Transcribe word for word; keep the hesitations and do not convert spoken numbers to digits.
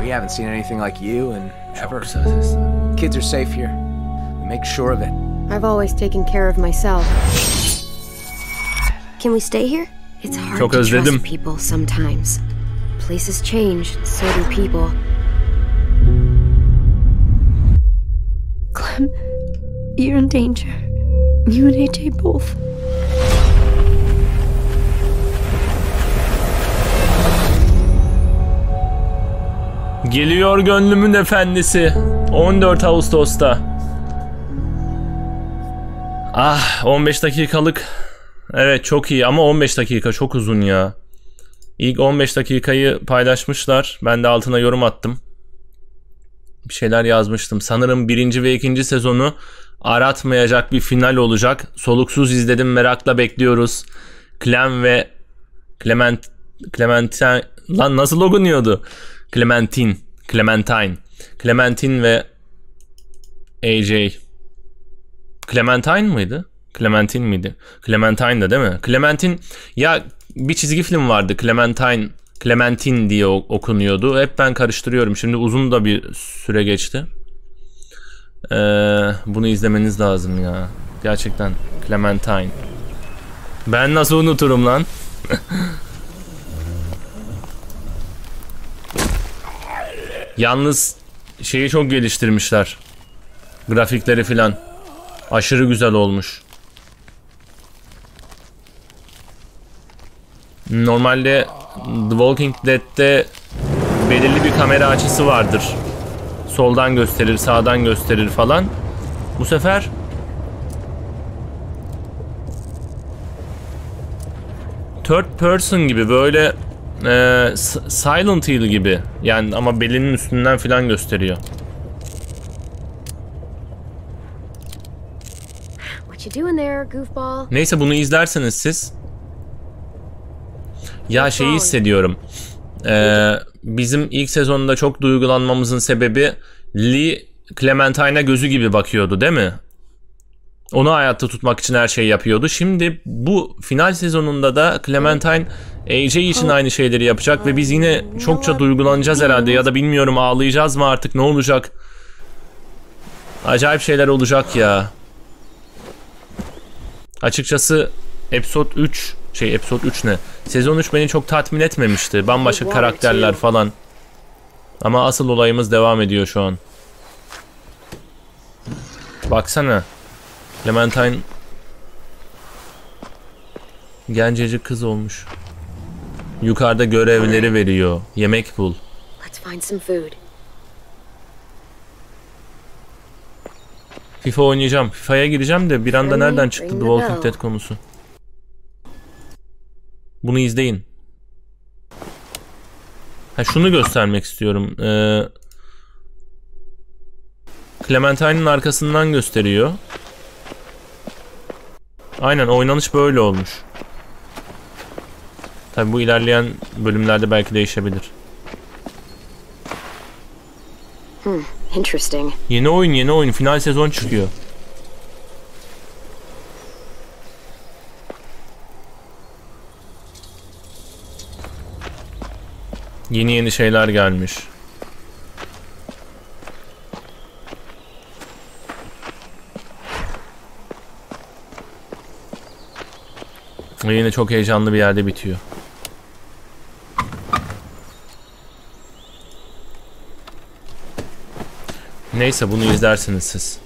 We haven't seen anything like you in ever. Kids are safe here. Make sure of it. I've always taken care of myself. Can we stay here? It's hard Çok to özledim. trust people sometimes. Places change, so do people. Clem, you're in danger. You and A J both. Geliyor gönlümün efendisi. on dört Ağustos'ta. Ah, on beş dakikalık. Evet, çok iyi ama on beş dakika çok uzun ya. İlk on beş dakikayı paylaşmışlar. Ben de altına yorum attım. Bir şeyler yazmıştım. Sanırım birinci ve ikinci sezonu aratmayacak bir final olacak. Soluksuz izledim, merakla bekliyoruz. Clem ve Clement Clementine lan nasıl okunuyordu? Clementine, Clementine, Clementine ve A J. Clementine mıydı? Clementine miydi? Clementine'da değil mi? Clementine ya, bir çizgi film vardı. Clementine, Clementine diye okunuyordu. Hep ben karıştırıyorum. Şimdi uzun da bir süre geçti. Ee, bunu izlemeniz lazım ya. Gerçekten Clementine. Ben nasıl unuturum lan? Yalnız şeyi çok geliştirmişler. Grafikleri filan. Aşırı güzel olmuş. Normalde The Walking Dead'te belirli bir kamera açısı vardır. Soldan gösterir, sağdan gösterir falan. Bu sefer third person gibi böyle e, Silent Hill gibi. Yani ama belinin üstünden filan gösteriyor. Neyse, bunu izlerseniz siz. Ya şeyi hissediyorum. Ee, bizim ilk sezonda çok duygulanmamızın sebebi Lee Clementine'a gözü gibi bakıyordu değil mi? Onu hayatta tutmak için her şeyi yapıyordu. Şimdi bu final sezonunda da Clementine A J için aynı şeyleri yapacak ve biz yine çokça duygulanacağız herhalde, ya da bilmiyorum, ağlayacağız mı artık, ne olacak? Acayip şeyler olacak ya. Açıkçası episode üç şey episode üç ne? sezon üç beni çok tatmin etmemişti. Bambaşka karakterler falan. Ama asıl olayımız devam ediyor şu an. Baksana. Clementine gencecik kız olmuş. Yukarıda görevleri veriyor. Yemek bul. FIFA oynayacağım. FIFA'ya gireceğim de bir anda nereden çıktı The Walking Dead konusu? Bunu izleyin. Ha, şunu göstermek istiyorum. Ee, Clementine'ın arkasından gösteriyor. Aynen, oynanış böyle olmuş. Tabii bu ilerleyen bölümlerde belki değişebilir. Hmm. Interesting. Yeni oyun, yeni oyun. Final sezon çıkıyor. Yeni yeni şeyler gelmiş. Ve yine çok heyecanlı bir yerde bitiyor. Neyse, bunu izlersiniz siz.